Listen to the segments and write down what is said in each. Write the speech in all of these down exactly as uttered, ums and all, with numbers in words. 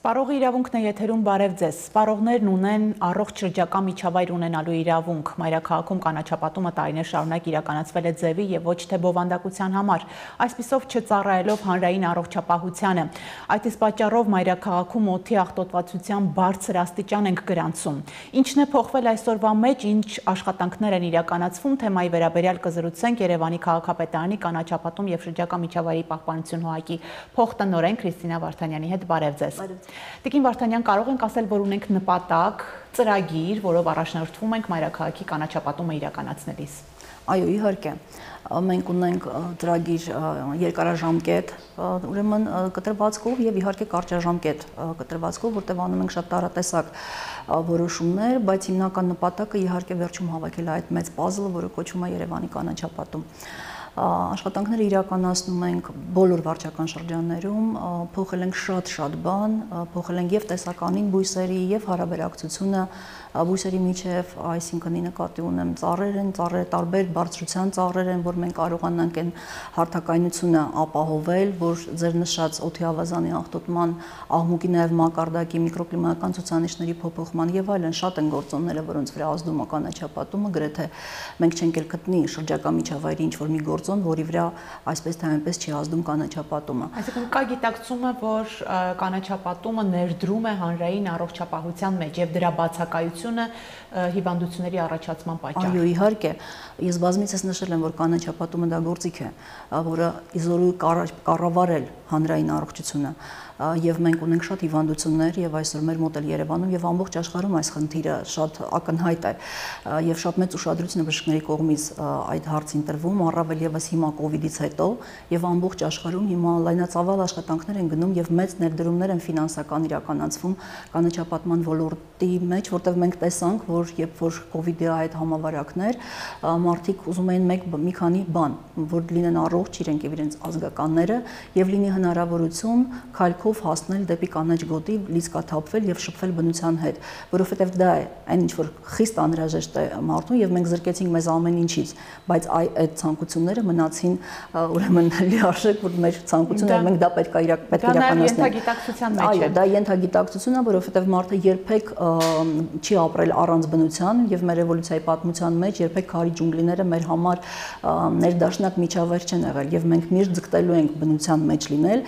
Սպարողի իրավունքն է եթերում բարև ձեզ։ Սպարողներն ունեն առողջ շրջակա միջավայր ունենալու իրավունք։ Մայրաքաղաքում կանաչապատումը տարիներ շարունակ իրականացվել է ձևի եւ ոչ թե բովանդակության համար, այսպիսով չծառայելով հանրային առողջապահությանը։ Այդ իսկ պատճառով մայրաքաղաքում օդի աղտոտվածության բարձր աստիճան ենք գրանցում։ Ինչն է փոխվել այսօրվա մեջ, ինչ աշխատանքներ են իրականացվում, թեմայի վերաբերյալ կզրուցենք Երևանի քաղաքապետարանի կանաչապատում եւ շրջակա միջավայրի պահպանություն ՀԱԿ-ի փոխտնօրեն Քրիստինա Վարդանյանի հետ բարև ձեզ։ Տիկին Վարդանյան, կարող ենք ասել, որ ունենք նպատակ, ծրագիր, որով առաջնորդվում ենք մայրաքաղաքի կանաչապատումը իրականացնելիս։ Այո, իհարկե, մենք ունենք ծրագիր երկարաժամկետ, ուրեմն կտրվածքով եւ իհարկե կարճաժամկետ կտրվածքով, որտեղ անում ենք շատ տարատեսակ որոշումներ, բայց հիմնական նպատակը իհարկե վերջում հավաքել է այդ մեծ puzzle-ը, որը կոչվում է Երևանի կանաչապատում։ Աշխատանքները իրականացնում ենք բոլոր վարչական շրջաններում, փոխել ենք շատ-շատ բան, փոխել ենք եւ տեսականին բույսերի եւ հարաբերակցությունը բույսերի միջև, այսինքն ի նկատի ունեմ ծառեր են, ծառերը տարբեր բարձրության ծառեր են, որ մենք կարողանանք այն հարթակայնությունը ապահովել, որ ձեր նշած օդի ավազանի աղտոտման, աղմուկի նաեւ մակարդակի միկրոկլիմայական ցուցանիշների փոփոխման եւ այլն շատ են գործոնները, որոնց վրա ազդում է կանաչապատումը, գրեթե մենք չենք էլ գտնի շրջակա միջավայրի ինչ որ մի գործ որի վրա այսպես թե այնպես չի ազդում կանաչապատումը։ Այսինքն կա գիտակցումը, որ կանաչապատումը ներդրում է հանրային առողջապահության մեջ եւ դրա բացակայությունը հիվանդությունների առաջացման պատճառ։ Այո, իհարկե, ես բազմիցս նշել եմ, որ կանաչապատումը դա գործիք է, որը իզոլու կառավարել հանրային առողջությունը։ Եվ մենք ունենք շատ հիվանդություններ եւ այսօր մեր մոտ էլ Երևանում եւ ամբողջ աշխարհում այս խնդիրը շատ ակնհայտ է եւ շատ մեծ ուշադրություն է բժիշկների կողմից այդ հարցին տրվում, առավել եւս հիմա COVID-ից հետո եւ ամբողջ աշխարհում հիմա լայնածավալ աշխատանքներ են գնում եւ մեծ ներդրումներ են ֆինանսական իրականացվում կանաչապատման ոլորտի մեջ, որտեղ մենք տեսանք, որ երբ որ COVID-ի այդ համավարակներ մարդիկ ուզում էին մեկ մի քանի բան, որ լինեն առողջ իրենք եւ իրենց ազգականները եւ լինի հնարավորություն քայլքով հասնել դեպի կանաչ գոտի, լիցքաթափվել եւ շփվել բնության հետ, որովհետեւ դա է այն ինչ որ խիստ անհրաժեշտ է մարդուն եւ մենք զրկեցինք մեզ ամեն ինչից, բայց այդ ցանկությունները մնացին ուրեմն լիարժեք, որ մեր ցանկությունները մենք դա պետք է իրականացնենք։ Այո, դա ենթագիտակցությունն է, որովհետեւ մարդը երբեք չի ապրել առանց բնության եւ մեր էվոլյուցիայի պատմության մեջ երբեք քարի ջունգլիները մեր համար ներդաշնակ միջավայր չեն եղել եւ մենք միշտ ձգտելու ենք բնության մեջ լինել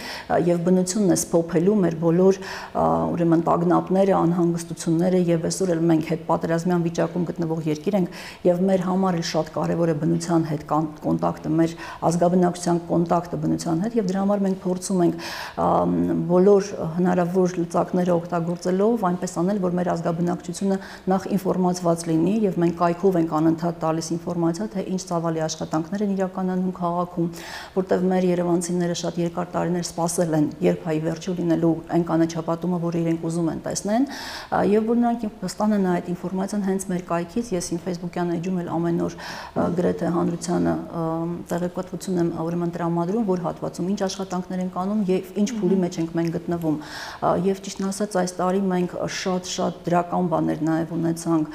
եւ բնությունն է փոփելու մեր բոլոր ուրեմն տագնապները, անհանգստությունները եւ այսօր էլ մենք հետ պատերազմյան վիճակում գտնվող երկիր ենք եւ մեր համար էլ շատ կարեւոր է բնության հետ կոնտակտը, մեր ազգաբնակչության կոնտակտը բնության հետ եւ դրա համար մենք փորձում ենք բոլոր հնարավոր լծակները օգտագործելով այնպես անել, որ մեր ազգաբնակչությունը նախ ինֆորմացված լինի եւ մենք կայքով ենք անընդհատ տալիս ինֆորմացիա, թե ինչ ծավալի աշխատանքներ են իրականանում քաղաքում, որտեղ մեր երևանցիները շատ երկար տարիներ սպասել են, երբ հայ վերջում լինելու այն կանաչապատումը, որ իրենք ուզում են տեսնեն, եւ որ նրանք ստանան այդ ինֆորմացիան հենց մեր կայքից։ Ես իմ Facebook-յան էջում էլ ամեն օր գրեթե հանրությանը տեղեկատվություն եմ ուրեմն տրամադրում, որ հատվածում ինչ աշխատանքներ են կանում եւ ինչ փուլի մեջ ենք մենք գտնվում։ Եվ ճիշտն ասած, այս տարի մենք շատ-շատ դրական բաներ նաեւ ունեցանք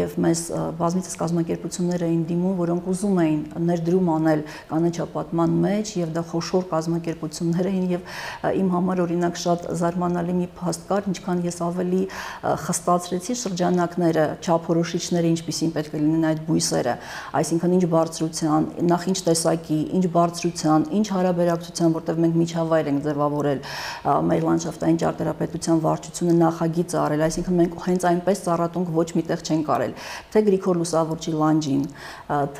եւ մեզ բազմիցս կազմակերպություններ էին դիմում, որոնք ուզում էին ներդրում անել կանաչապատման մեջ եւ դա խոշոր կազմակերպություններ էին եւ իմ համար օրինակ շատ զարմանալի մի փաստ կար, ինչքան ես ավելի խստացրեցի շրջանակները, չափորոշիչները, ինչպիսին պետք է լինեն այդ բույսերը, այսինքն ինչ բարձրության, նախ ինչ տեսակի, ինչ բարձրության, ինչ հարաբերակցության, որտեղ մենք միջավայր ենք ձևավորել, մեր լանդշաֆտային ճարտարապետության վարչությունը նախագիծ արել, այսինքն մենք հենց այնպես ծառատունք ոչ միտեղ չենք արել, թե Գրիգոր Լուսավորչի լանջին,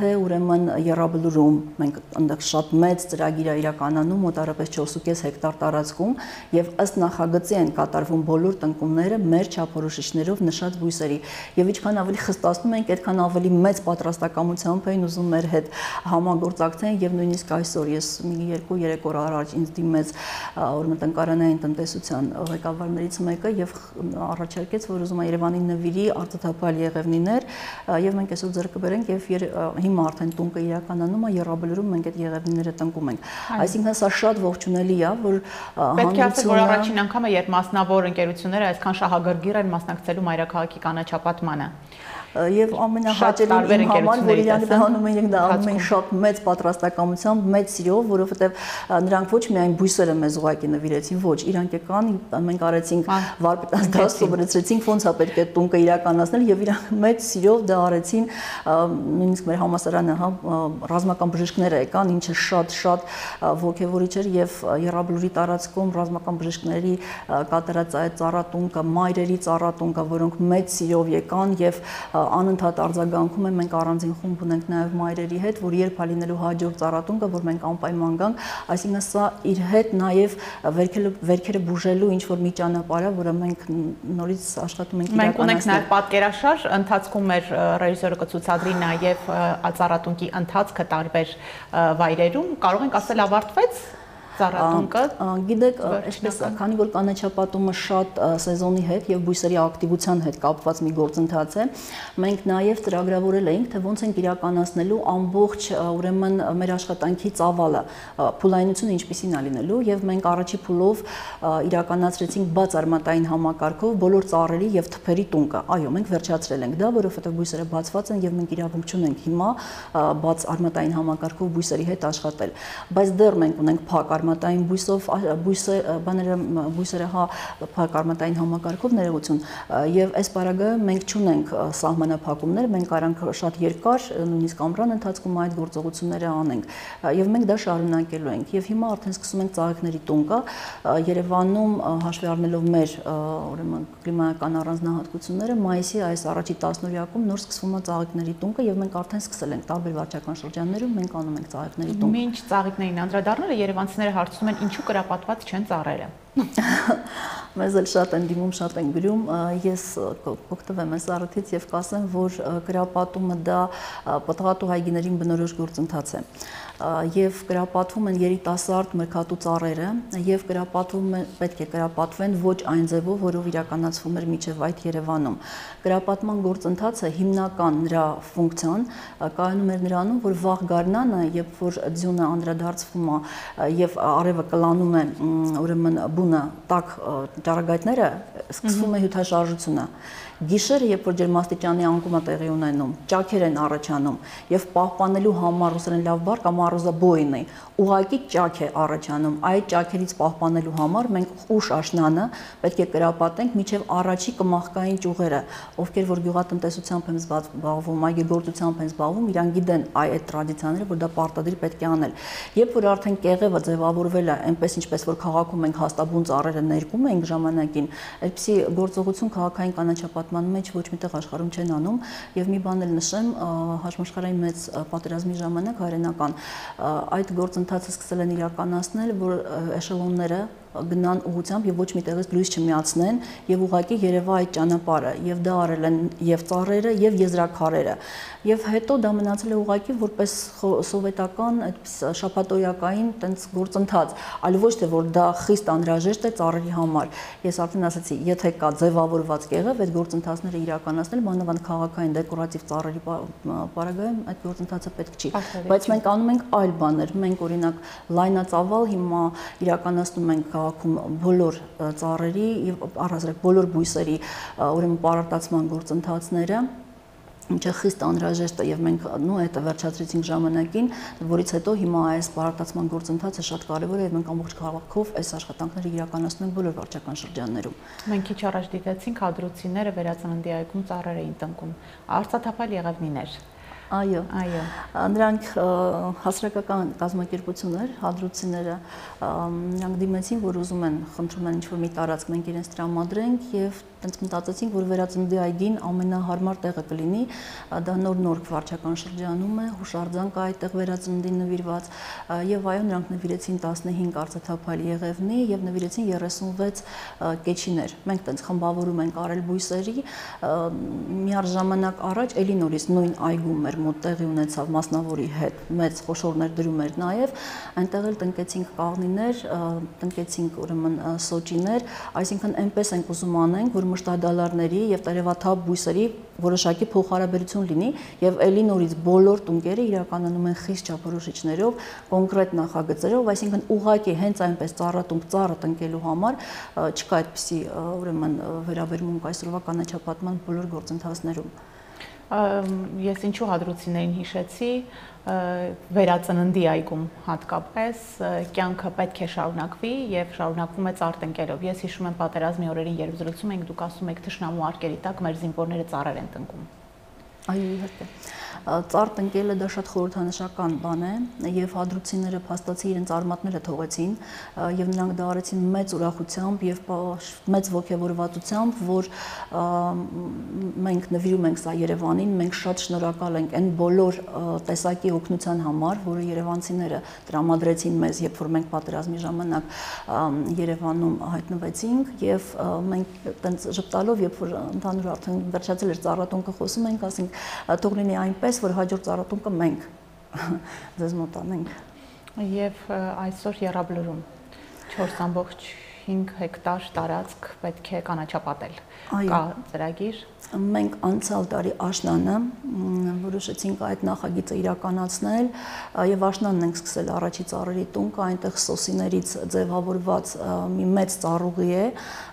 թե ուրեմն Եռաբլուրում, մենք այնտեղ շատ մեծ ծրագիր է իրականանում, մոտավորապես չորս ու կես հեկտար տարածքում եւ ըստ նախագծի են կատարվում բոլոր տնկումները մեր չափորոշիչներով նշած բույսերի եւ ինչքան ավելի խստացնում ենք, այդքան ավելի մեծ պատրաստակամությամբ են ուզում մեր հետ համագործակցեն եւ նույնիսկ այսօր ես մի երկու-երեք օր առաջ ինձ դիմեց ուրեմն տնկարանային տնտեսության ղեկավարներից մեկը եւ առաջարկեց, որ ուզում է Երևանի նվիրի արտադրապահ եղևնիներ եւ մենք այսօր ձեռք կբերենք եւ հիմա արդեն տունը իրականանում է Եռաբլուրում, մենք այդ եղևնիները տնկում ենք։ Այսինքն սա շատ ողջունելի է, որ պետք է ասել, որ առաջին անգամ է, երբ մասնավոր ընկերությունները այսքան շահագրգիռ են մասնակցելու մայրաքաղաքի կանաչապատմանը։ Եվ ամենահաճելին իմ համար, որ իրանը բանում են դա անում են շատ մեծ պատրաստակամությամբ, մեծ սիրով, որովհետև նրանք ոչ միայն բույսերը մեզ ուղղակի նվիրեցին, ոչ, իրանք եկան, մենք արեցինք վարպետաց դաս, սովորեցրեցինք ոնց է պետք է տունը իրականացնել եւ իրանք մեծ սիրով դա արեցին, նույնիսկ մեր համասարանը, հա, ռազմական բժիշկները եկան, ինչը շատ-շատ ոգևորիչ էր եւ Եռաբլուրի տարածքում ռազմական բժիշկների կատարած այդ ծառատունը, մայրերի ծառատունը, որոնք մեծ սիրով եկան եւ անընդհատ արձագանքում եմ, մենք առանձին խումբ ունենք նաև մայրերի հետ, որ երբ ալինելու հաջող ծառատունը, որ մենք անպայման գանք, այսինքն սա իր հետ նաև վերքերը բուժելու ինչ-որ մի ճանապարհ է, որը մենք նորից աշխատում ենք իրականացնել։ Մենք ունենք նաև պատկերաշար, ընթացքում մեր ռեժիսորը կցուցադրի նաև ծառատունի ընթացքը տարբեր վայրերում, կարող ենք ասել ավարտվեց ծառատունը։ Գիտեք, այսպես քանի որ կանաչապատումը շատ սեզոնի հետ եւ բույսերի ակտիվության հետ կապված մի գործընթաց է, մենք նաեւ ծրագրավորել էինք, թե ոնց ենք իրականացնելու ամբողջ ուրեմն մեր աշխատանքի ծավալը, փուլայնությունը ինչպիսին է լինելու եւ մենք առաջի փուլով իրականացրեցինք բաց արմատային համակարգով բոլոր ծառերի եւ թփերի տունը։ Այո, մենք վերջացրել ենք դա, որովհետեւ բույսերը բացված են եւ մենք իրավունք ունենք հիմա բաց արմատային համակարգով բույսերի հետ աշխատել։ Բայց դեռ մենք ունենք փակ արմատ Արմատային բույսով, բույսերը փակ արմատային համակարգով ներողություն և այս պարագայում մենք չունենք սահմանափակումներ, մենք առանք շատ երկար, նույնիսկ ամռան ընթացքում այդ գործողությունները անենք և մենք դա շարունակելու ենք և հիմա արդեն սկսում ենք ծաղիկների տունը Երևանում հաշվի առնելով մեր կլիմայական առանձնահատկությունները մայիսի այս առաջի տասնօրյակում նոր սկսվում է ծաղիկների տունը և մենք արդեն սկսել ենք տարբեր վարչական շրջաններում մենք անում ենք ծաղիկների տուն։ Մինչ ծաղիկներին անդրադառնալը երևանցիները հարցում են ինչու կրապատված չեն ծառերը։ Մեզ էլ շատ են դիմում, շատ են գրում, ես կօգտվեմ այս առիթից և կասեմ, որ կրապատումը դա պտղատու հայգիներին բնորոշ գործընթաց է և կրապատվում են երիտասարդ մրգատու ծառերը և պետք է կրապատվեն ոչ այն ձևով, որով իրականացվում էր մինչև այդ Երևանում։ Կրապատման գործընթացը հիմնական նրա ֆունկցիան կայանում էր նրանում, որ վաղ գարնանը, երբ որ ձյունը անդրադարձվում է և արևը կլանում է ուրեմն բունը տաք ճառագայթները սկսվում է հյութաշարժությունը։ Գիշերը, երբ որ ջերմաստիճանի անկումը տեղի ունենում, ճաքեր են առաջանում եւ պահպանելու համար ռուսերեն լավ բառ կամ առոզաբոյն է, ուղղակի ճաք է առաջանում։ Այդ ճաքերից պահպանելու համար մենք ուշ աշնանը պետք է կրապատենք միջև առաջի կմախկային ճյուղերը, ովքեր որ գյուղատնտեսությամբ են զբաղվում, այգեգործությամբ են զբաղվում, իրան գիտեն այդ տրադիցիաները, որ դա պարտադիր պետք է անել։ Երբ որ արդեն կեղևը ձևավորվել է, այնպես ինչպես որ քաղաքում ենք հաստաբուն ծառերը ներկում ենք ժամանակին, այսպիսի գործողություն քաղաքային կանաչապատ մեջ ոչ միտեղ աշխարհում չեն անում և մի բան էլ նշեմ հաշմաշխարհային մեծ պատերազմի ժամանակ հայրենական այդ գործընթացը սկսել են իրականացնել, որ էշելոնները գնան ուղղությամբ և ոչ մի տեղից լույս չմիացնեն և ուղղակի երևա այդ ճանապարհը և դա արել են և ծառերը և եզրաքարերը և հետո դա մնացել է ուղղակի որպես սովետական շաբաթօրյակային տենց գործընթաց, այլ ոչ թե որ դա խիստ անհրաժեշտ է ծառերի համար։ Ես արդեն ասացի, եթե կա ձևավորված կեղև, այդ գործընթացները իրականացնել, մանավանդ քաղաքային դեկորատիվ ծառերի պարագայում այդ գործընթացը պետք չի։ Բայց մենք անում ենք այլ բաներ։ Մենք օրինակ լայնածավալ հիմա իրականացնում ենք քաղաքում բոլոր ծառերի եւ առհասարակ բոլոր բույսերի ուրեմն պարարտացման գործընթացները, ինչը խիստ անհրաժեշտ է եւ մենք նո այդը վերջացրեցինք ժամանակին, որից հետո հիմա այս պարարտացման գործընթացը շատ կարեւոր է եւ մենք ամբողջ քաղաքով այս աշխատանքները իրականացնում ենք բոլոր վարչական շրջաններում։ Մենք քիչ առաջ դիտեցինք հադրուցիները վերածննդի այգում ծառեր էին տնկում, արծաթափալ եղևնիներ։ Այո, նրանք հասարակական կազմակերպություն էր, հադրուցիները, նրանք դիմեցին, որ ուզում են, խնդրում են ինչ-որ մի տարածք մենք իրենց տրամադրենք և տենց մտածեցինք, որ վերածննդի այգին ամենահարմար տեղը կլինի, դա նոր-նոր վարչական շրջանում է, հուշարձանք այդտեղ վերածննդին նվիրված և այո, նրանք նվիրեցին տասնհինգ արծաթափայլ եղևնի և նվիրեցին երեսունվեց կեչիներ։ Մենք տենց խմբավորում ենք արել բույսերի, միառ ժամանակ առաջ էլի նորից նույն այգում էր մոտ տեղի ունեցավ մասնավորի հետ, մեծ խոշորներ դրում էր նաև, այնտեղ էլ տնկեցինք կաղնիներ, տնկեցինք ուրեմն սոճիներ, այսինքն այնպես ենք ուզում անենք, որ մշտադալարների և տերևաթափ բույսերի որոշակի փոխհարաբերություն լինի և էլի նորից բոլոր տունկերը իրականանում են խիստ չափորոշիչներով, կոնկրետ նախագծերով, այսինքն ուղղակի հենց այնպես ծառատունը ծառը տնկելու համար չկա այդպիսի ուրեմն վերաբերմունք այսօրվա կանաչապատման բոլոր գործընթացներում։ Ես ինչու հադրուցիներին հիշեցի, վերածննդի այգում հատկապես, կյանքը պետք է շարունակվի և շարունակվում է ծարդ ընկերով։ Ես հիշում եմ պատերազմի օրերին, երբ զրուցում ենք, դուք ասում եք թշնամու արկերի տակ մեր զինվորները ծառեր են տնկում։ Այո, իհարկե։ Ծարդ ընկելը դա շատ խորհրդանշական բան է, և հադրուցիները փաստացի իրենց արմատները թողեցին, և նրանք դա արեցին մեծ ուրախությամբ և մեծ ոգևորվածությամբ, որ մենք նվիրում ենք սա Երևանին, մենք շատ շնորհակալ ենք այն բոլոր տեսակի օգնության համար, որը երևանցիները տրամադրեցին մեզ, երբ որ մենք պատերազմի ժամանակ Երևանում հայտնվեցինք, և մենք տենց ժպտալով, երբ որ ընդհանուր արդեն վերջացել էր ծառատունկը, խոսում ենք, ասենք թող լինի այնպես, որ հաջորդ ծառատունկը մենք ձեզ մոտանենք։ Եվ այսօր եռաբլուրում չորս ամբողջ հինգ հեկտար տարածք պետք է կանաչապատել։ Կա ծրագիր։ Մենք անցյալ տարի աշնանը որոշեցինք այդ նախագիծը իրականացնել և աշնանն ենք սկսել առաջի ծառերի տունկը, այնտեղ սոսիներից ձևավորված մի մեծ ծառուղի է,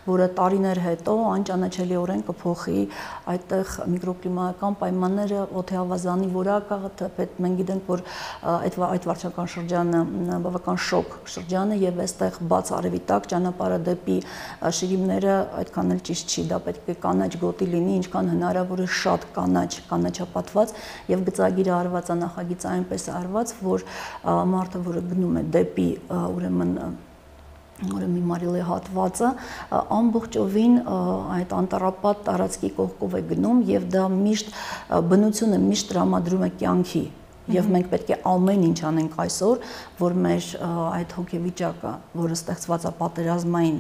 որը տարիներ հետո անճանաչելիորեն կփոխի այդտեղ միկրոկլիմայական պայմանները, օդեավազանի որակը, թեպետ մենք գիտենք, որ այդ վարչական շրջանը բավական շոկ շրջան է և այստեղ բաց արևի տակ ճանապարհը դեպի շիրիմները այդքան էլ ճիշտ չի, դա պետք է կանաչ գոտի լինի, ինչքան հնարավոր է շատ կանաչ, կանաչապատված և գծագիրը արված, նախագիծը այնպես արված, որ մարդը, որը գնում է դեպի ուրեմն մի մարիլի հատվածը, ամբողջովին այդ անտառապատ տարածքի կողքով է գնում և դա միշտ բնությունը միշտ տրամադրում է կյանքի և մենք պետք է ամեն ինչ անենք այսօր, որ մեր այդ հոգեվիճակը, որը ստեղծված է պատերազմային,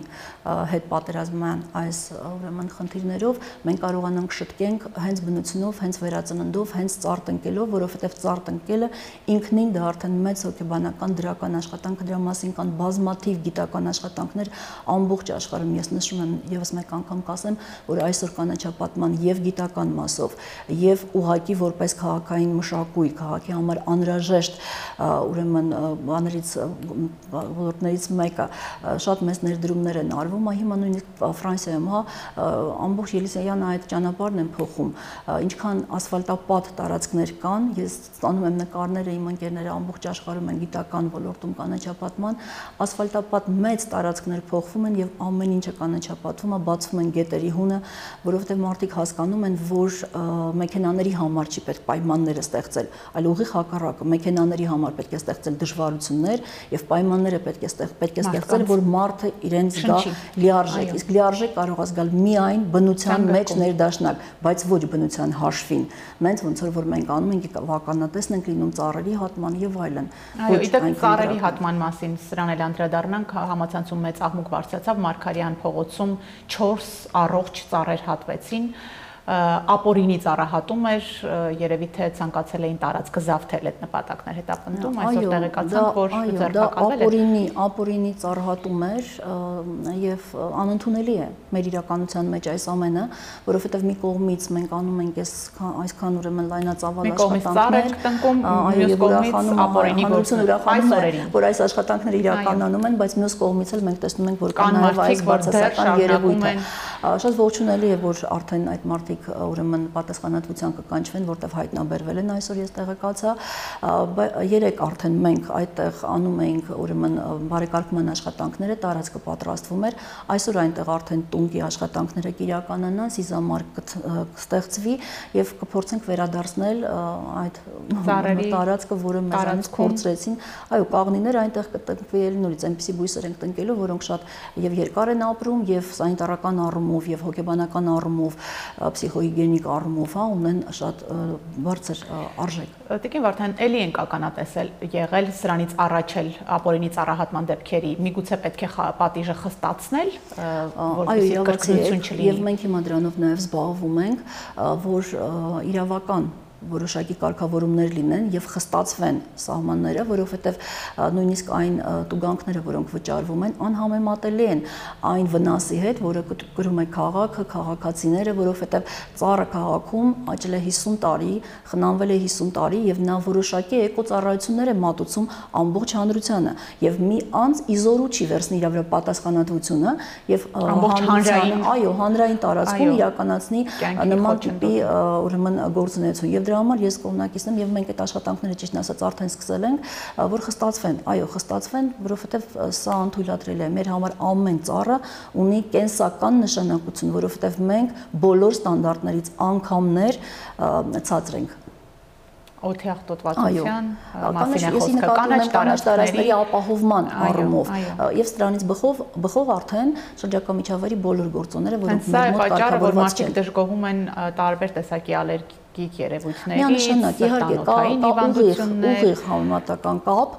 հետ պատերազմային այս ուրեմն խնդիրներով, մենք կարողանանք շտկենք հենց բնությունով, հենց վերածննդով, հենց ծարդ ընկելով, որովհետև ծարդ ընկելը ինքնին դա արդեն մեծ հոգեբանական դրական աշխատանք, դրա մասին կան բազմաթիվ գիտական աշխատանքներ ամբողջ աշխարհում։ Ես նշում եմ ևս մեկ անգամ կասեմ, որ այսօր կանաչապատման և գիտական մասով և ուղղակի որպես քաղաքային մշակույթ, քաղաքի համար անհրաժեշտ ուրեմն բաներից ոլորտներից մեկը շատ մեծ ներդրումներ են արվում, հիմա նույնիսկ Ֆրանսիայում հա ամբողջ Ելիսեյան այդ ճանապարհն են փոխում, ինչքան ասֆալտապատ տարածքներ կան, ես ստանում եմ նկարները, իմ ընկերները ամբողջ աշխարհում են գիտական ոլորտում կանաչապատման, ասֆալտապատ մեծ տարածքներ փոխվում են և ամեն ինչը կանաչապատվում է, բացվում են գետերի հունը, որովհետև մարդիկ հասկանում են, որ մեքենաների համար չի պետք պայմանները ստեղծել, այլ ուղիղ հակառակը, մեքենաների համար պետք է ստեղծել դժվարություններ և պայմանները պետք է ստեղծել, որ մարդը իրենց դա լիարժեք, իսկ լիարժեք կարող է զգալ միայն բնության մեջ ներդաշնակ, բայց ոչ բնության հաշվին, նենց ոնց որ մենք անում ենք, վականատեսն ենք լինում ծառերի հատման և այլն։ Այո, իդեպ ծառերի հատման մասին սրան էլ անդրադառնանք, համացանցում մեծ աղմուկ բարձրացավ, Մարգարյան փողոցում չորս առողջ ծառեր հատվեցին, ապորինի ծառահատում էր, երևի թե ցանկացել էին տարածքը զավթել այդ նպատակներ հետապնդում, այսօր տեղեկացանք, որ ձերբակալվել է։ Այո, ապորինի ծառահատում էր և անընդունելի է մեր իրականության մեջ այս ամենը, որովհետև մի կողմից մենք անում ենք այսքան ուրեմն լայնածավալ աշխատանքներ, որ այս աշխատանքները իրականանում են, բայց մյուս կողմից էլ մենք տեսնում ենք, որ կա նաև այս բացասական երևույթը։ Շատ ողջունելի է, որ արդեն այդ մարդիկ ուրեմն պատասխանատվության կկանչվեն, որտև հայտնաբերվել են այսօր, ես տեղեկացա, երեկ արդեն մենք այդտեղ անում էինք ուրեմն բարեկարգման աշխատանքները, տարածքը պատրաստվում էր, այսօր այնտեղ արդեն տունկի աշխատանքները կիրականանան, սիզամարկ կստեղծվի և կփորձենք վերադարձնել այդ տարածքը, որը մեզանից կորցրեցին, այո, կաղնիներ այնտեղ կտնկվի էլ նորից, այնպիսի բույսեր ենք տնկելու, որոնք շատ և երկար են ապրում, և սանիտարական առումով, և հոգեբանական առումով, պսիխոհիգենիկ առումով ունեն շատ բարձր արժեք։ Տիկին Վարդան, էլի ենք ականատեսել եղել սրանից առաջ էլ ապօրինի ծառահատման դեպքերի, միգուցե պետք է պատիժը խստացնել, որպեսզի կրկնություն չլինի։ Եվ մենք հիմա դրանով նաև զբաղվում ենք, որ իրավական որոշակի կարգավորումներ լինեն եւ խստացվեն սահմանները, որովհետեւ նույնիսկ այն տուգանքները, որոնք վճարվում են, անհամեմատելի են այն վնասի հետ, որը կրում է քաղաքը, քաղաքացիները, որովհետեւ ծառը քաղաքում աճել է հիսուն տարի, խնանվել է հիսուն տարի եւ նա որոշակի էկոծառայություններ է մատուցում ամբողջ հանրությանը եւ մի անձ իզորու չի վերցնի իր վրա պատասխանատվությունը եւ ամբողջ հանրային, այո, հանրային տարածքում իրականացնի նման տիպի ուրեմն գործունեություն եւ դրա համար ես կողմնակից եմ եւ մենք այդ աշխատանքները ճիշտ ասած արդեն սկսել ենք, որ խստացվեն, այո, խստացվեն, որովհետեւ սա անթույլատրելի է։ Մեր համար ամեն ծառը ունի կենսական նշանակություն, որովհետեւ մենք բոլոր ստանդարտներից անգամներ ցածրենք։ Օթի ախտոտվածության մասին խոսքը, կանաչ տարածքների ապահովման առումով եւ սրանից բխով բխով արդեն շրջակա միջավայրի բոլոր գործոնները, որոնք մեր մոտ կարգավորված են, դժգոհում են տարբեր տեսակի ալերգիկ երևույթներից, տանոթային հիվանդություններ, ուղիղ համեմատական կապ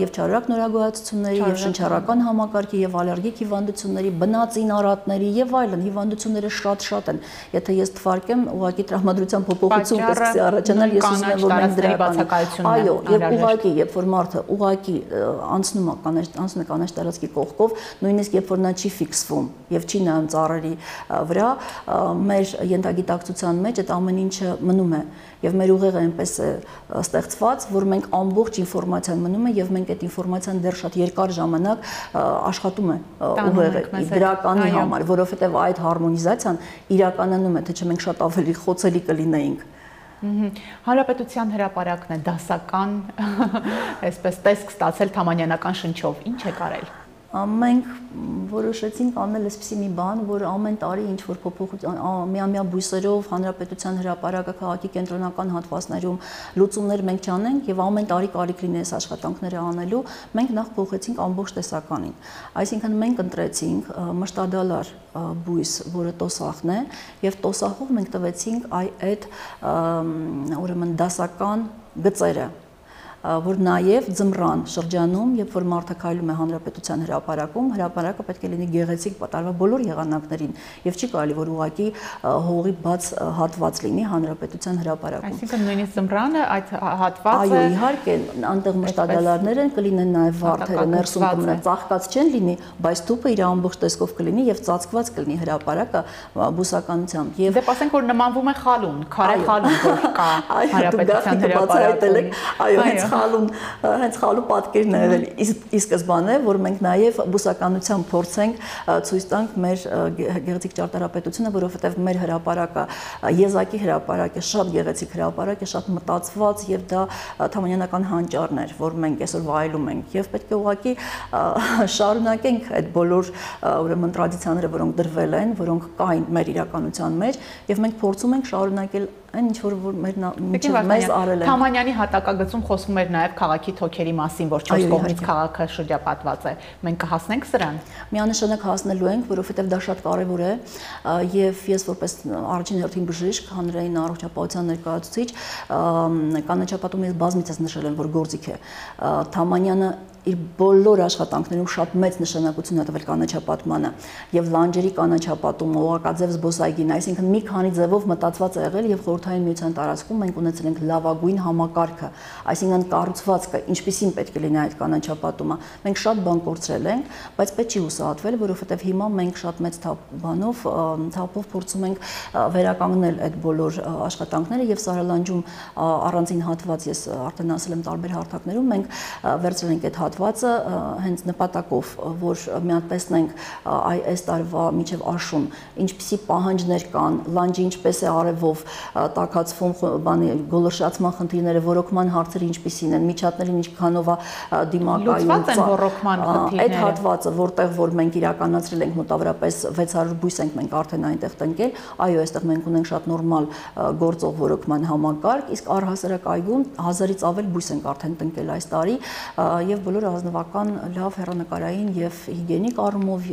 եւ ճարարակ նորագույացությունների եւ շնչառական համակարգի եւ ալերգիկ հիվանդությունների, բնածին արատների եւ այլն հիվանդությունները շատ-շատ են։ Եթե ես թվարկեմ, ուղղակի տրամադրության փոփոխություն կսկսի առաջանալ, ես ուզում եմ, որ մենք դրա բացակայությունն այո, եւ ուղղակի, երբ որ մարդը ուղղակի անցնում է կանաչ անցնում է կանաչ տարածքի կողքով, նույնիսկ երբ որ նա չի ֆիքսվում եւ չի նայում ծառերի վրա, մեր ենթագիտակցության մեջ այդ ամեն ինչը մնում է եւ մեր ուղեղը այնպես է ստեղծված, որ մենք ամբողջ ինֆորմացիան մնում է եւ մենք այդ ինֆորմացիան դեռ շատ երկար ժամանակ աշխատում է ուղեղը իրականի համար, որովհետեւ այդ հարմոնիզացիան իրականանում է, թե չէ մենք շատ ավելի խոցելի կլինեինք։ Հանրապետության հրապարակն է դասական, այսպես տեսք ստացել թամանյանական շնչով, ի՞նչ է կարել։ Մենք որոշեցինք անել այսպիսի մի բան, որ ամեն տարի ինչ որ փոփոխություն միամյա բույսերով հանրապետության հրապարակը քաղաքի կենտրոնական հատվածներում լուծումներ մենք չանենք եւ ամեն տարի կարիք լինի այս աշխատանքները անելու, մենք նախ փոխեցինք ամբողջ տեսականին։ Այսինքն մենք ընտրեցինք մշտադալար բույս, որը տոսախն է, եւ տոսախով մենք տվեցինք այդ ուրեմն դասական գծերը, որ նաև ձմռան շրջանում, երբ որ մարդը քայլում է հանրապետության հրապարակում, հրապարակը պետք է լինի գեղեցիկ պատալվա բոլոր եղանակներին եւ չի կարելի որ ուղղակի հողի բաց հատված լինի հանրապետության հրապարակում։ Այսինքն նույնիսկ ձմռանը այդ հատվածը այո, իհարկե, այնտեղ մշտադալարներ են, կլինեն նաեւ վարդերը, ներսում կմնա, ծաղկած չեն լինի, բայց թուփը իր ամբողջ տեսքով կլինի եւ ծածկված կլինի հրապարակը բուսականությամբ։ Եվ դեպի ասենք որ նմանվում է խալուն, քարե խալուն, որ կա հանրապետության հրապարակում։ Այո, հենց խալու պատկերն է եղել ի սկզբանե, որ մենք նաև բուսականությամբ փորձենք ցույց տանք մեր գեղեցիկ ճարտարապետությունը, որովհետև մեր հրապարակը, եզակի հրապարակը, շատ գեղեցիկ հրապարակ է, շատ մտածված եւ դա թամանյանական հանճարն էր, որ մենք այսօր վայելում ենք եւ պետք է ուղղակի շարունակենք այդ բոլոր ուրեմն տրադիցիաները, որոնք դրվել են, որոնք կային մեր իրականության մեջ եւ մենք փորձում ենք շարունակել այն ինչ որ մեր մեզ արել են։ Թամանյանի հատակագծում խոսվում էր նաև քաղաքի թոքերի մասին, որ չորս կողմից քաղաքը շրջապատված է։ Մենք կհասնենք սրան։ Միանշանակ հասնելու ենք, որովհետև դա շատ կարևոր է, եւ ես որպես առաջին հերթին բժիշկ, հանրային առողջապահության ներկայացուցիչ, կանաչապատում ես բազմիցս նշել եմ, որ գործիք է։ Թամանյանը իր բոլոր աշխատանքներում շատ մեծ նշանակություն է տվել կանաչապատմանը եւ լանջերի կանաչապատումը, Օղակաձև զբոսայգին, այսինքն մի քանի ձևով մտածված է եղել եւ խորհրդային միության տարածքում մենք ունեցել ենք լավագույն համակարգը, այսինքն կառուցվածքը, ինչպիսին պետք է լինի այդ կանաչապատումը։ Մենք շատ բան կորցրել ենք, բայց պետք չի հուսահատվել, որովհետեւ հիմա մենք շատ մեծ բանով, թափով փորձում ենք վերականգնել այդ բոլոր աշխատանքները եւ Սարալանջում առանձին հատված ես արդեն ասել եմ տարբեր հարթակներում մենք վերցրել ենք այդ հատվածը հենց նպատակով, որ միատեսնենք այս տարվա միջև աշուն, ինչպիսի պահանջներ կան, լանջը ինչպես է արևով տաքացվում, բանի գոլորշացման խնդիրները, ռոռոկման հարցերը ինչպիսին են, միջատներին ինչքանով է դիմակայում։ Լուծված են ռոռոկման խնդիրները։ Այդ հատվածը, որտեղ որ մենք իրականացրել ենք մոտավորապես վեց հարյուր բույս ենք մենք արդեն այնտեղ տնկել, այո, այստեղ մենք ունենք շատ նորմալ գործող ռոռոկման համակարգ, իսկ առհասարակ այգում հազարից ավել բույս ենք արդեն տնկել այս տարի եւ բոլոր ազնվական լավ հեռանկարային եւ հիգիենիկ առումով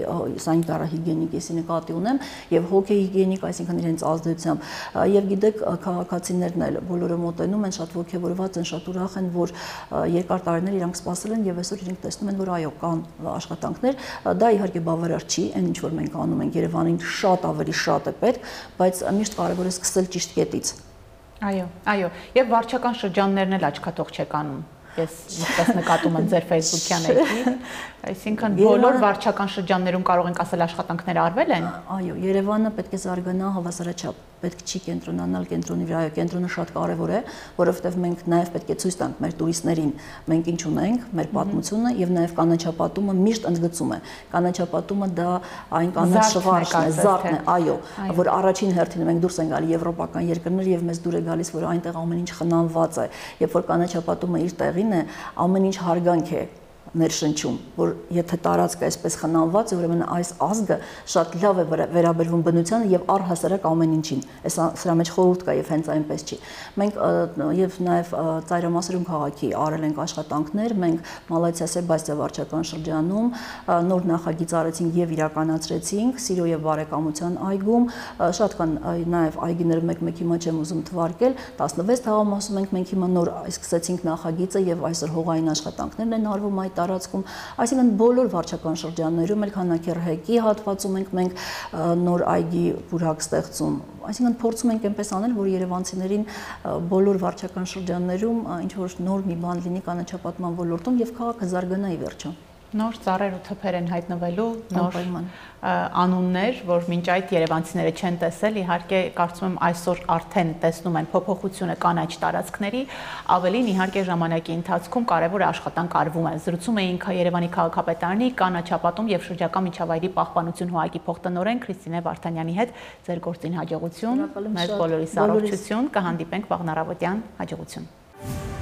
սանիտարահիգիենիկ եսի նկատի ունեմ եւ հոգեհիգիենիկ, այսինքն իրենց ազդեցությամբ եւ գիտեք քաղաքացիներն էլ բոլորը մոտենում են, շատ ողջավորված են, շատ ուրախ են, որ երկար տարիներ իրանք սպասել են եւ այսօր իրենք տեսնում են, որ այո կան աշխատանքներ, դա իհարկե բավարար չի, այն ինչ որ մենք անում ենք Երևանին շատ ավելի շատ է պետք, բայց միշտ կարեւոր է սկսել ճիշտ կետից։ Այո, այո, եւ վարչական շրջաններն էլ աչքաթող չեկանում։ Ես ինչպես նկատում եմ ձեր Facebook-յան էջին, այսինքն բոլոր վարչական շրջաններում կարող ենք ասել աշխատանքներ արվել են։ Այո, Երևանը պետք է զարգանա հավասարաչափ, պետք չի կենտրոնանալ կենտրոնի վրա, այո, կենտրոնը շատ կարևոր է, որովհետեւ մենք նաեւ պետք է ցույց տանք մեր տուրիստերին, մենք ինչ ունենք, մեր պատմությունը եւ նաեւ կանաչապատումը միշտ ընդգծում է։ Կանաչապատումը դա այն կանաչ շվարժն է, զարթն է, այո, որ առաջին հերթին մենք դուրս ենք գալիս եվրոպական երկրներ եւ մեզ դուր է գալիս, որ այնտեղ ամեն ինչ խնամված է, երբ որ կանաչապատումը իր տեղին ամեն ինչ հարգանք է ներշնչում, որ եթե տարածքը այսպես խնամված է, ուրեմն այս ազգը շատ լավ է վերաբերվում բնությանը եւ առհասարակ ամեն ինչին։ Այս սրա մեջ խորհուրդ կա եւ հենց այնպես չի։ Մենք եւ նաեւ ծայրամասերուն քաղաքի արել ենք աշխատանքներ, մենք Մալայզիա Սեբաստիա վարչական շրջանում նոր նախագիծ արեցինք եւ իրականացրեցինք Սիրո եւ Բարեկամության այգում, շատ կան նաեւ այգիներ, մեկ-մեկ հիմա չեմ ուզում թվարկել, տասնվեց թաղամասում ենք, մենք հիմա նոր սկսեցինք նախագիծը եւ այսօր հողային աշխատանքներն են արվում այդ տարածքում, այսինքն բոլոր վարչական շրջաններում էլ Քանաքեռհեկի հատվածում ենք մենք նոր այգի բուրհակ ստեղծում, այսինքն փորձում ենք այնպես անել, որ երևանցիներին բոլոր վարչական շրջաններում ինչ որ նոր մի բան լինի կանաչապատման ոլորտում եւ քաղաքը զարգանա ի վերջո։ Նոր ծառեր ու թփեր են հայտնվելու, նոր անուններ, որ մինչ այդ երևանցիները չեն տեսել, իհարկե կարծում եմ այսօր արդեն տեսնում են փոփոխությունը կանաչ տարածքների, ավելին իհարկե ժամանակի ընթացքում կարևոր աշխատանք արվում է, զրուցում էինք Երևանի քաղաքապետարանի կանաչապատում եւ շրջակա միջավայրի պահպանություն հողակի փոխտնօրեն Քրիստինե Վարդանյանի հետ, ձեր գործին հաջողություն, մեզ բոլորիս առողջություն, կհանդիպենք վաղն առավոտյան, հաջողություն։